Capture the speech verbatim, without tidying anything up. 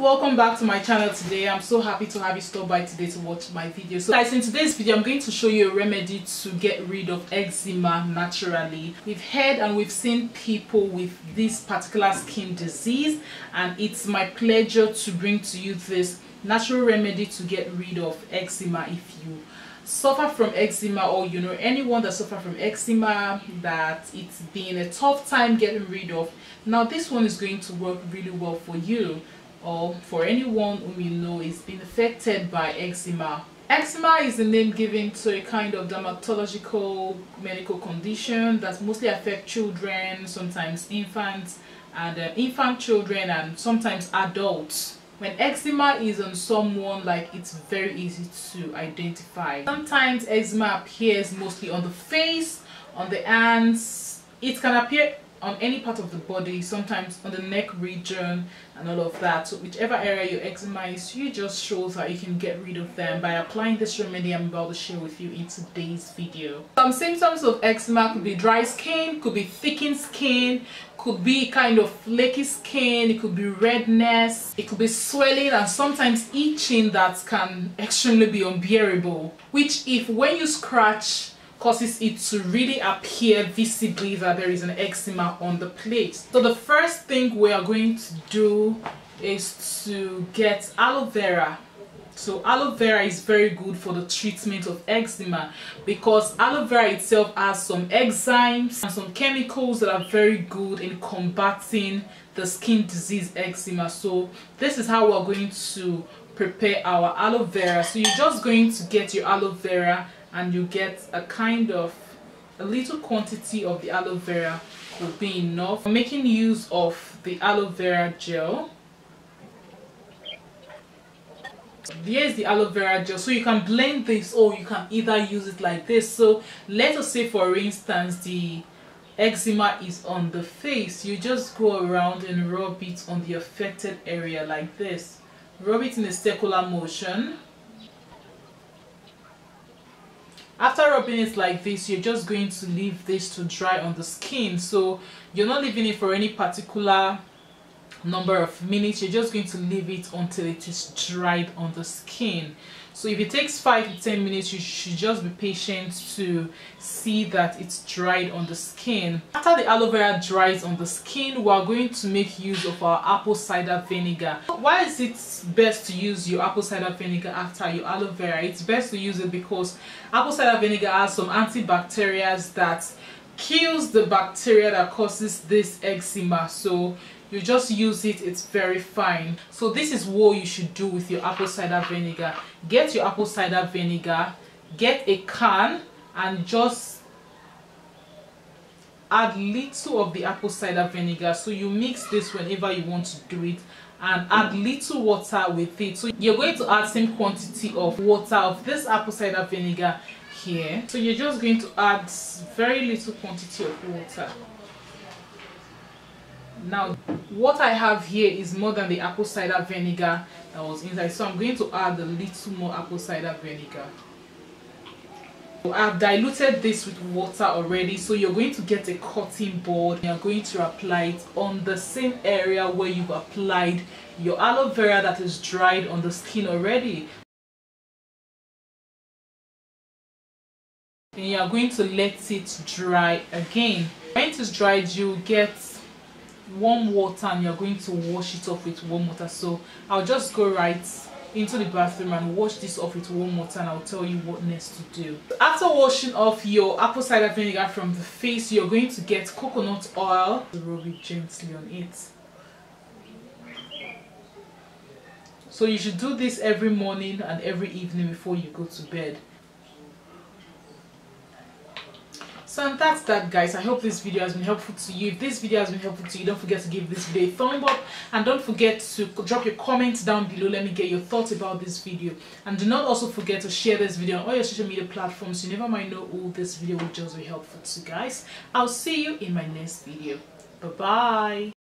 welcome back to my channel. Today I'm so happy to have you stop by today to watch my video. So guys, in today's video I'm going to show you a remedy to get rid of eczema naturally. We've heard and we've seen people with this particular skin disease, and it's my pleasure to bring to you this natural remedy to get rid of eczema. If you suffer from eczema, or you know anyone that suffer from eczema that it's been a tough time getting rid of, now this one is going to work really well for you or for anyone whom you know is being affected by eczema. Eczema is the name given to a kind of dermatological medical condition that mostly affects children, sometimes infants and uh, infant children, and sometimes adults. When eczema is on someone, like, it's very easy to identify. Sometimes eczema appears mostly on the face, on the hands. It can appear on any part of the body, sometimes on the neck region and all of that. So whichever area your eczema is, you just show that you can get rid of them by applying this remedy I'm about to share with you in today's video. Some symptoms of eczema could be dry skin, could be thickened skin, could be kind of flaky skin, it could be redness, it could be swelling and sometimes itching that can extremely be unbearable, which if when you scratch causes it to really appear visibly that there is an eczema on the place. So the first thing we are going to do is to get aloe vera. So aloe vera is very good for the treatment of eczema because aloe vera itself has some enzymes and some chemicals that are very good in combating the skin disease eczema. So this is how we're going to prepare our aloe vera. So you're just going to get your aloe vera, and you get a kind of a little quantity of the aloe vera will be enough. I'm making use of the aloe vera gel. Here's the aloe vera gel. So you can blend this, or you can either use it like this. So let us say, for instance, the eczema is on the face. You just go around and rub it on the affected area like this. Rub it in a circular motion. After rubbing it like this, you're just going to leave this to dry on the skin. So you're not leaving it for any particular number of minutes. You're just going to leave it until it is dried on the skin. So if it takes five to ten minutes, you should just be patient to see that it's dried on the skin. After the aloe vera dries on the skin, we are going to make use of our apple cider vinegar. Why is it best to use your apple cider vinegar after your aloe vera? It's best to use it because apple cider vinegar has some antibacterials that kills the bacteria that causes this eczema. So you just use it, it's very fine. So this is what you should do with your apple cider vinegar. Get your apple cider vinegar, get a can, and just add little of the apple cider vinegar. So you mix this whenever you want to do it, and add little water with it. So you're going to add same quantity of water of this apple cider vinegar here. So you're just going to add very little quantity of water. Now, what I have here is more than the apple cider vinegar that was inside, so I'm going to add a little more apple cider vinegar. So I've diluted this with water already, so you're going to get a cotton board. You're going to apply it on the same area where you've applied your aloe vera that is dried on the skin already. And you're going to let it dry again. When it is dried, you get warm water, and you're going to wash it off with warm water. So I'll just go right into the bathroom and wash this off with warm water, and I'll tell you what next to do. After washing off your apple cider vinegar from the face, you're going to get coconut oil. Rub it gently on it. So you should do this every morning and every evening before you go to bed. So and that's that, guys. I hope this video has been helpful to you. If this video has been helpful to you, don't forget to give this video a thumb up, and don't forget to drop your comments down below. Let me get your thoughts about this video, and do not also forget to share this video on all your social media platforms. You never might know who this video will just be helpful to, guys. I'll see you in my next video. Bye bye.